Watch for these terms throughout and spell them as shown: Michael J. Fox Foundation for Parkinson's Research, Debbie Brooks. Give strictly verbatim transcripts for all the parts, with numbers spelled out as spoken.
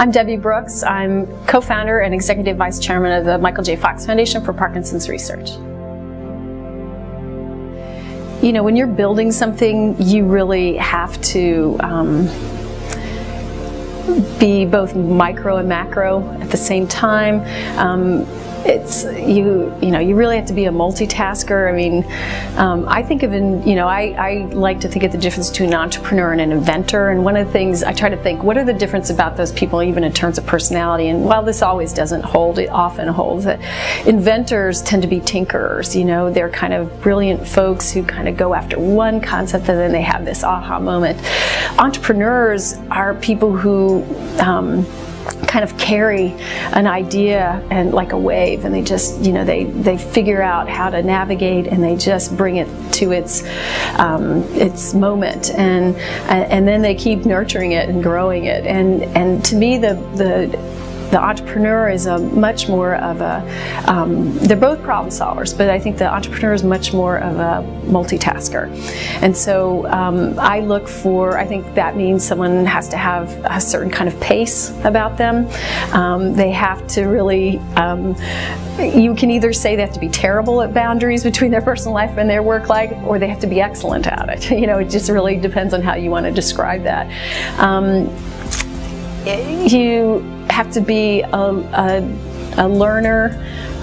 I'm Debbie Brooks. I'm co-founder and executive vice chairman of the Michael J. Fox Foundation for Parkinson's Research. You know, when you're building something, you really have to um, be both micro and macro at the same time. Um, it's you you know you really have to be a multitasker. I mean, um, I think of in you know I, I like to think of the difference between an entrepreneur and an inventor, and one of the things I try to think, what are the difference about those people, even in terms of personality? And while this always doesn't hold, it often holds that inventors tend to be tinkerers. You know, they're kind of brilliant folks who kind of go after one concept and then they have this aha moment. Entrepreneurs are people who um, kind of carry an idea and like a wave, and they just, you know, they they figure out how to navigate, and they just bring it to its um, its moment, and and then they keep nurturing it and growing it. And and to me, the the The entrepreneur is a much more of a, um, they're both problem solvers, but I think the entrepreneur is much more of a multitasker. And so um, I look for, I think that means someone has to have a certain kind of pace about them. Um, they have to really, um, you can either say they have to be terrible at boundaries between their personal life and their work life, or they have to be excellent at it. You know, it just really depends on how you want to describe that. Um, you have to be a, a, a learner,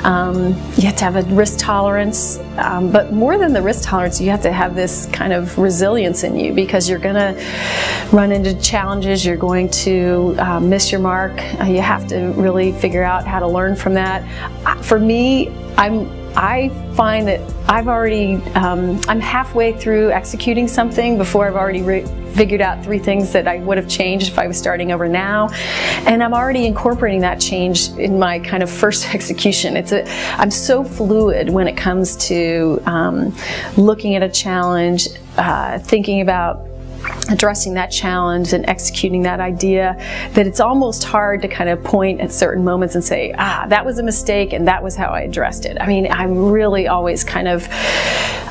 um, you have to have a risk tolerance, um, but more than the risk tolerance, you have to have this kind of resilience in you, because you're going to run into challenges, you're going to uh, miss your mark, uh, you have to really figure out how to learn from that. For me, I'm I find that I've already, um, I'm halfway through executing something before I've already re figured out three things that I would have changed if I was starting over now. And I'm already incorporating that change in my kind of first execution. It's a, I'm so fluid when it comes to um, looking at a challenge, uh, thinking about addressing that challenge and executing that idea, that it's almost hard to kind of point at certain moments and say, ah, that was a mistake and that was how I addressed it. I mean, I'm really always kind of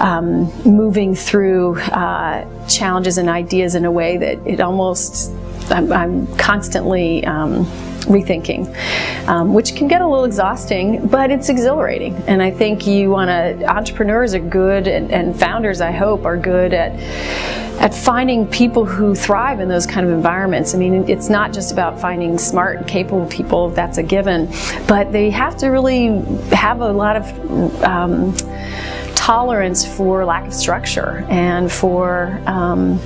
um, moving through uh, challenges and ideas in a way that it almost, I'm, I'm constantly um, rethinking, um, which can get a little exhausting, but it's exhilarating. And I think you want to, entrepreneurs are good, and, and founders, I hope, are good at at finding people who thrive in those kind of environments. I mean, it's not just about finding smart and capable people, that's a given, but they have to really have a lot of um, tolerance for lack of structure, and for um,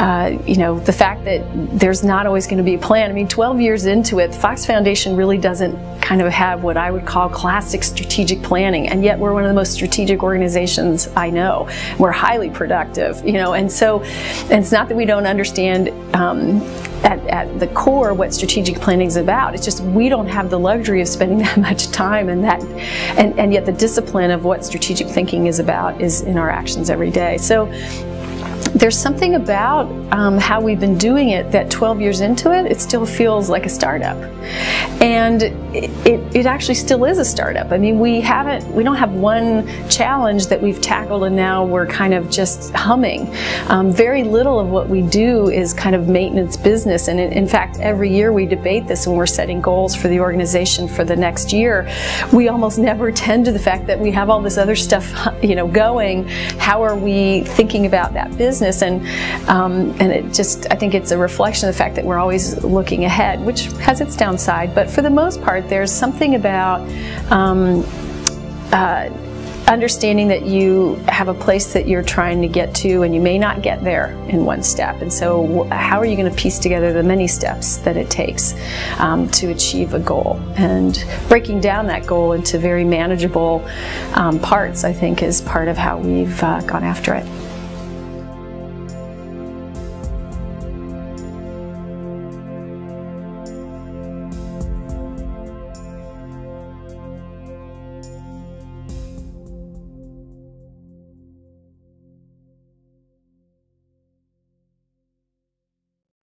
Uh, you know, the fact that there's not always going to be a plan. I mean, twelve years into it, Fox Foundation really doesn't kind of have what I would call classic strategic planning, and yet we're one of the most strategic organizations I know. We're highly productive, you know, and so and it's not that we don't understand um, at, at the core what strategic planning is about. It's just we don't have the luxury of spending that much time, and that, and, and yet the discipline of what strategic thinking is about is in our actions every day. So there's something about um, how we've been doing it that twelve years into it, it still feels like a startup. And it, it, it actually still is a startup. I mean, we haven't, we don't have one challenge that we've tackled and now we're kind of just humming. Um, very little of what we do is kind of maintenance business. And in, in fact, every year we debate this when we're setting goals for the organization for the next year. We almost never attend to the fact that we have all this other stuff, you know, going. How are we thinking about that business? And um, and it just, I think it's a reflection of the fact that we're always looking ahead, which has its downside. But for the most part, there's something about um, uh, understanding that you have a place that you're trying to get to, and you may not get there in one step. And so, how are you going to piece together the many steps that it takes um, to achieve a goal? And breaking down that goal into very manageable um, parts, I think, is part of how we've uh, gone after it.